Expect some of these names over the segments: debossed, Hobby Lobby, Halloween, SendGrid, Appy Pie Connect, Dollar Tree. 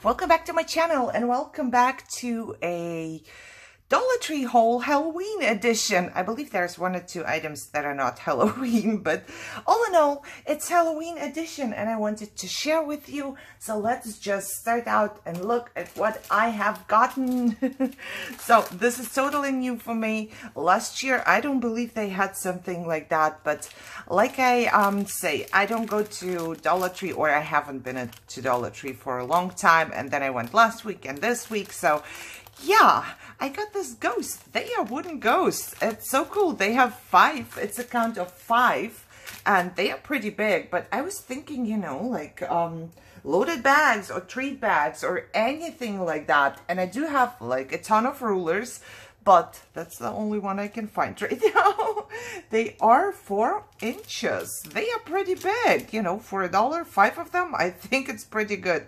up? Welcome back to my channel and welcome back to a Dollar Tree haul Halloween edition. I believe there's one or two items that are not Halloween, but all in all, it's Halloween edition and I wanted to share with you. So let's just start out and look at what I have gotten. So this is totally new for me. Last year, I don't believe they had something like that, but like I say, I don't go to Dollar Tree, or I haven't been to Dollar Tree for a long time. And then I went last week and this week. So yeah, I got this ghost. They are wooden ghosts. It's so cool. They have five. It's a count of five, and they are pretty big. But I was thinking, you know, like loaded bags or treat bags or anything like that. And I do have like a ton of rulers, but that's the only one I can find right now. They are 4 inches. They are pretty big, you know, for $1, five of them. I think it's pretty good.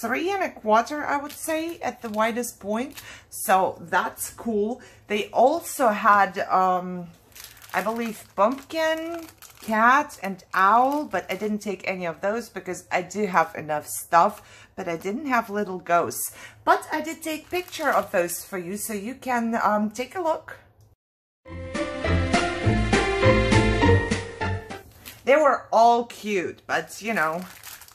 3 1/4, I would say, at the widest point. So that's cool. They also had, I believe, pumpkin, cat, and owl, but I didn't take any of those because I do have enough stuff, but I didn't have little ghosts. But I did take picture of those for you, so you can take a look. They were all cute, but you know,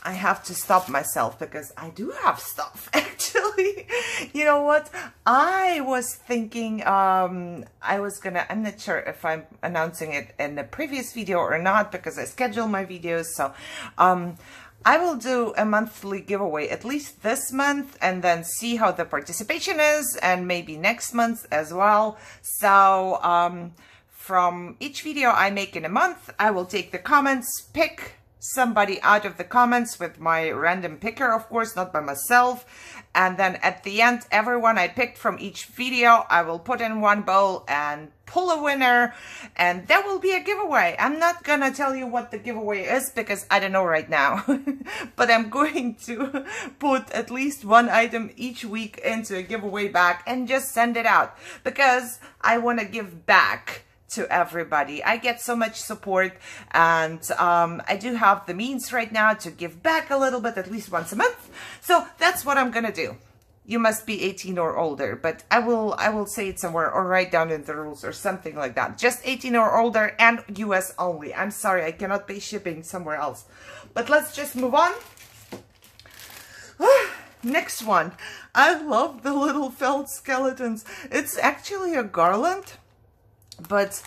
I have to stop myself because I do have stuff, actually. You know what? I was thinking, I'm not sure if I'm announcing it in the previous video or not because I schedule my videos. So I will do a monthly giveaway, at least this month, and then see how the participation is, and maybe next month as well. So from each video I make in a month, I will take the comments, pick somebody out of the comments with my random picker, of course, not by myself. And then at the end, everyone I picked from each video, I will put in one bowl and pull a winner, and there will be a giveaway. I'm not gonna tell you what the giveaway is because I don't know right now, but I'm going to put at least one item each week into a giveaway bag and just send it out because I want to give back to everybody. I get so much support, and I do have the means right now to give back a little bit, at least once a month. So that's what I'm gonna do. You must be 18 or older, but I will say it somewhere or write down in the rules or something like that. Just 18 or older and US only. I'm sorry, I cannot pay shipping somewhere else. But let's just move on. Next one. I love the little felt skeletons. It's actually a garland, but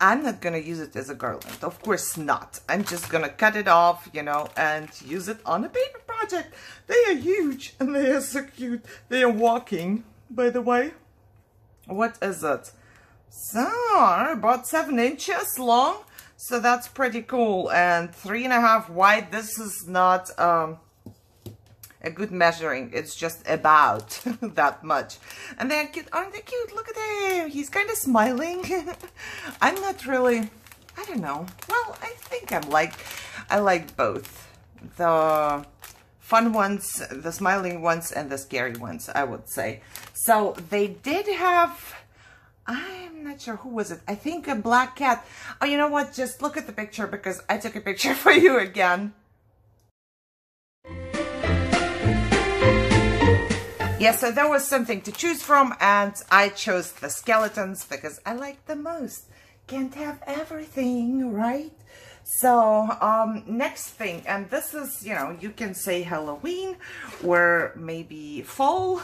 I'm not gonna use it as a garland, of course not. I'm just gonna cut it off, you know, and use it on a paper project. They are huge and they are so cute. They are walking, by the way. What is it? So about 7 inches long, so that's pretty cool, and 3 1/2 wide. This is not a good measuring, it's just about that much. And they're cute, aren't they cute? Look at him, he's kind of smiling. I'm not really, I don't know. Well, I think I like both. The fun ones, the smiling ones, and the scary ones, I would say. So they did have, I'm not sure who was it, I think a black cat. Oh, you know what, just look at the picture because I took a picture for you again. Yeah, so there was something to choose from, and I chose the skeletons because I like the most. Can't have everything, right? So, next thing, and this is, you know, you can say Halloween or maybe fall,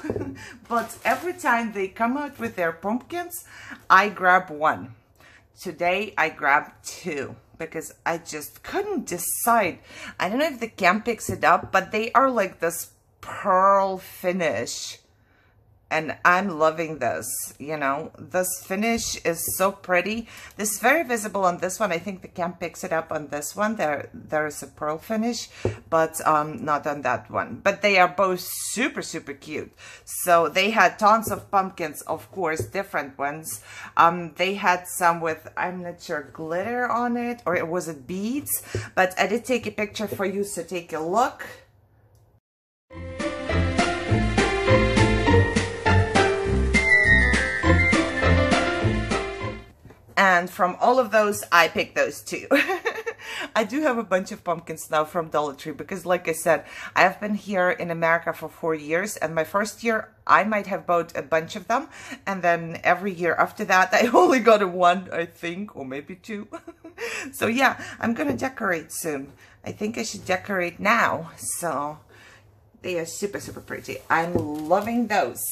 but every time they come out with their pumpkins, I grab one. Today, I grabbed two, because I just couldn't decide. I don't know if the cam picks it up, but they are like this pearl finish, and I'm loving this. You know, this finish is so pretty. This is very visible on this one. I think the cam picks it up on this one. There is a pearl finish, but not on that one. But they are both super, super cute. So they had tons of pumpkins, of course, different ones. They had some with, I'm not sure, glitter on it, or was it beads? But I did take a picture for you, so take a look. And from all of those, I picked those two. I do have a bunch of pumpkins now from Dollar Tree because, like I said, I've been here in America for 4 years, and my first year I might have bought a bunch of them, and then every year after that I only got one, I think, or maybe two. So yeah, I'm gonna decorate soon. I think I should decorate now. So they are super, super pretty. I'm loving those.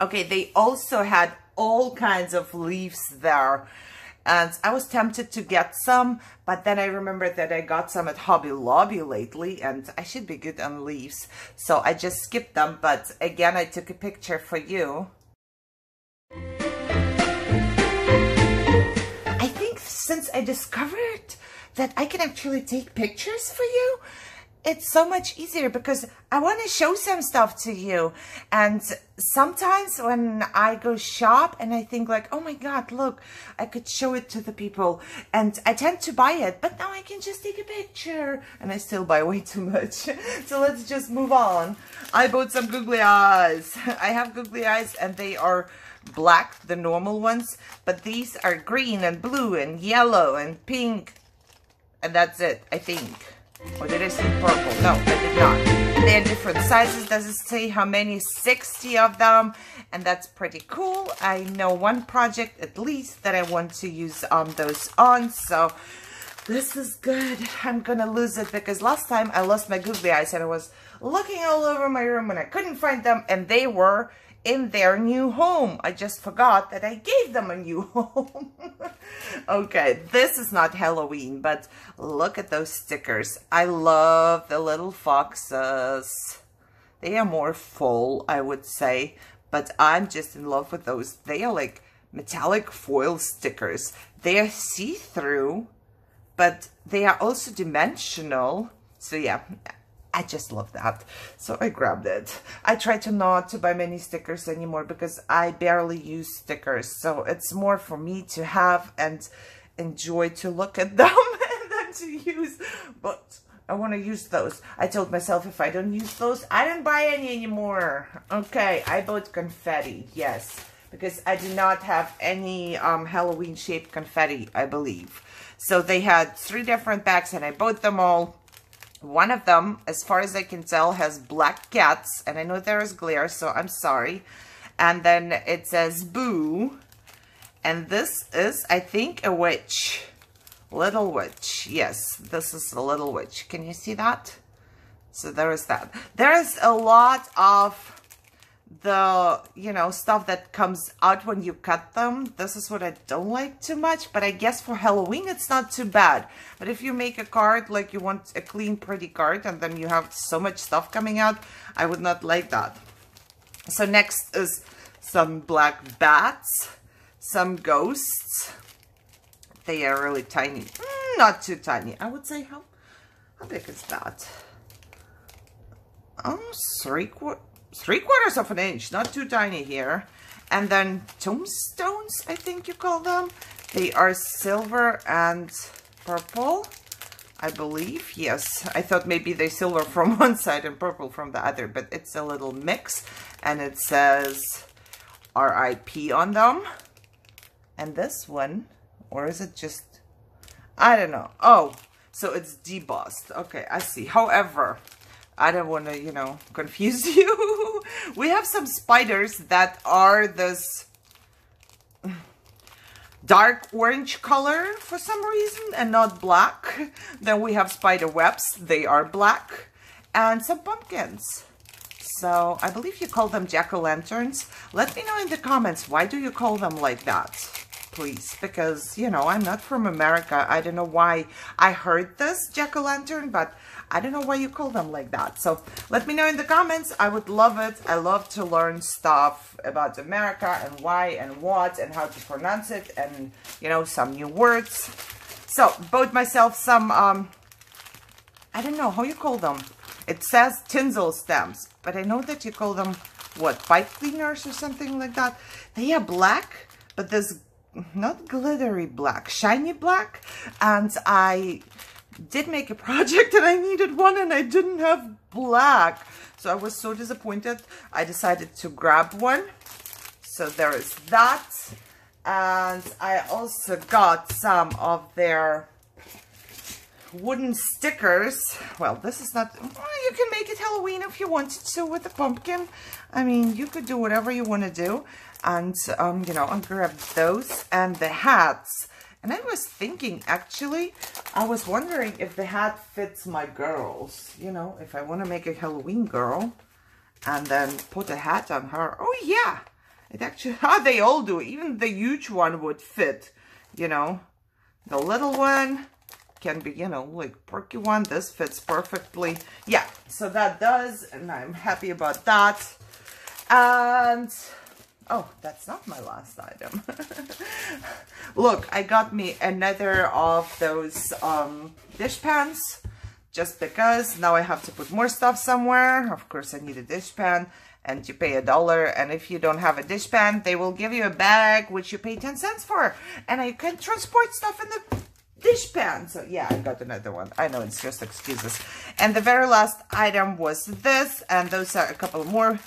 Okay, they also had all kinds of leaves there. And I was tempted to get some, but then I remembered that I got some at Hobby Lobby lately, and I should be good on leaves. So I just skipped them, but again, I took a picture for you. I think since I discovered that I can actually take pictures for you, it's so much easier because I want to show some stuff to you. And sometimes when I go shop and I think like, oh my God, look, I could show it to the people, and I tend to buy it, but now I can just take a picture and I still buy way too much. So let's just move on. I bought some googly eyes. I have googly eyes and they are black, the normal ones, but these are green and blue and yellow and pink. And that's it, I think. Or did I say purple? No, I did not. They're different sizes. Does it say how many? 60 of them. And that's pretty cool. I know one project at least that I want to use those on. So this is good. I'm going to lose it because last time I lost my googly eyes and I was looking all over my room and I couldn't find them. And they were in their new home. I just forgot that I gave them a new home. Okay, this is not Halloween, but look at those stickers. I love the little foxes. They are more full, I would say, but I'm just in love with those. They are like metallic foil stickers. They are see-through, but they are also dimensional. So yeah, I just love that. So I grabbed it. I try to not to buy many stickers anymore because I barely use stickers. So it's more for me to have and enjoy to look at them and then to use. But I want to use those. I told myself if I don't use those, I don't buy any anymore. Okay, I bought confetti. Yes, because I do not have any Halloween shaped confetti, I believe. So they had 3 different bags and I bought them all. One of them, as far as I can tell, has black cats, and I know there is glare, so I'm sorry. And then it says boo, and this is, I think, a witch. Little witch. Yes, this is a little witch. Can you see that? So there is that. There is a lot of the, you know, stuff that comes out when you cut them. This is what I don't like too much, but I guess for Halloween it's not too bad. But if you make a card, like you want a clean, pretty card, and then you have so much stuff coming out, I would not like that. So next is some black bats, some ghosts. They are really tiny. Not too tiny. I would say how big is that? Oh, 3/4 of an inch, not too tiny here. And then tombstones, I think you call them. They are silver and purple, I believe. Yes, I thought maybe they're silver from one side and purple from the other, but it's a little mix. And it says RIP on them. And this one, or is it just, I don't know. Oh, so it's debossed. Okay, I see. However, I don't want to, you know, confuse you. We have some spiders that are this dark orange color for some reason and not black. Then we have spider webs. They are black. And some pumpkins. So I believe you call them jack-o'-lanterns. Let me know in the comments, why do you call them like that? Please, because, you know, I'm not from America. I don't know why I heard this jack-o'-lantern, but I don't know why you call them like that. So let me know in the comments. I would love it. I love to learn stuff about America and why and what and how to pronounce it and, you know, some new words. So bought myself some, I don't know how you call them. It says tinsel stamps, but I know that you call them, what, pipe cleaners or something like that. They are black, but this not glittery black, shiny black. And I did make a project and I needed one and I didn't have black. So I was so disappointed. I decided to grab one. So there is that. And I also got some of their wooden stickers. Well, this is not, well, you can make it Halloween if you wanted to with the pumpkin. I mean, you could do whatever you want to do. And, you know, I grabbed those and the hats. And I was thinking, actually, I was wondering if the hat fits my girls. You know, if I want to make a Halloween girl and then put a hat on her. Oh, yeah. It actually, how they all do. Even the huge one would fit, you know. The little one can be, you know, like perky one. This fits perfectly. Yeah, so that does. And I'm happy about that. And... oh, that's not my last item. Look, I got me another of those dish pans, just because now I have to put more stuff somewhere. Of course, I need a dish pan, and you pay $1. And if you don't have a dish pan, they will give you a bag, which you pay 10 cents for. And I can transport stuff in the dish pan. So yeah, I got another one. I know, it's just excuses. And the very last item was this, and those are a couple more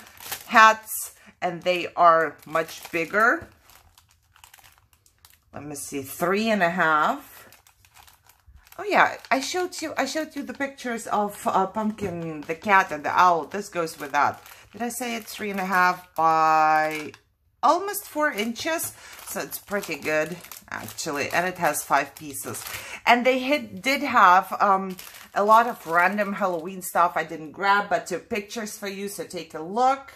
hats. And they are much bigger. Let me see, 3.5. Oh yeah, I showed you the pictures of Pumpkin, the cat, and the owl. This goes with that. Did I say it's 3.5 by almost 4 inches? So it's pretty good, actually. And it has 5 pieces. And they did have a lot of random Halloween stuff I didn't grab, but took pictures for you, so take a look.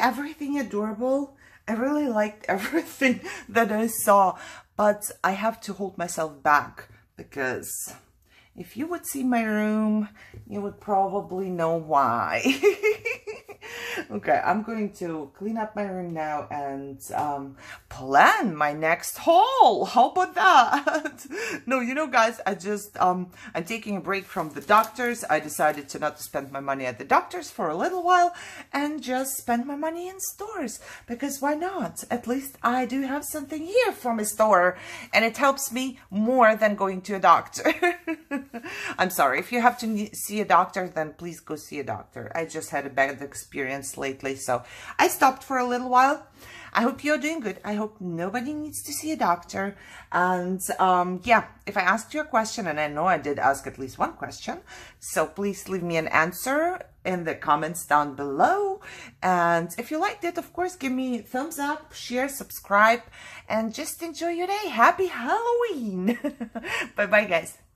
Everything adorable. I really liked everything that I saw, but I have to hold myself back, because if you would see my room, you would probably know why. Okay, I'm going to clean up my room now and plan my next haul. How about that? No, you know, guys, I just, I'm taking a break from the doctors. I decided to not spend my money at the doctors for a little while and just spend my money in stores, because why not? At least I do have something here from a store, and it helps me more than going to a doctor. I'm sorry. If you have to see a doctor, then please go see a doctor. I just had a bad experience lately, so I stopped for a little while. I hope you're doing good. I hope nobody needs to see a doctor. And yeah, if I asked you a question, and I know I did ask at least one question, so please leave me an answer in the comments down below. And if you liked it, of course, give me a thumbs up, share, subscribe, and just enjoy your day. Happy Halloween. Bye bye, guys.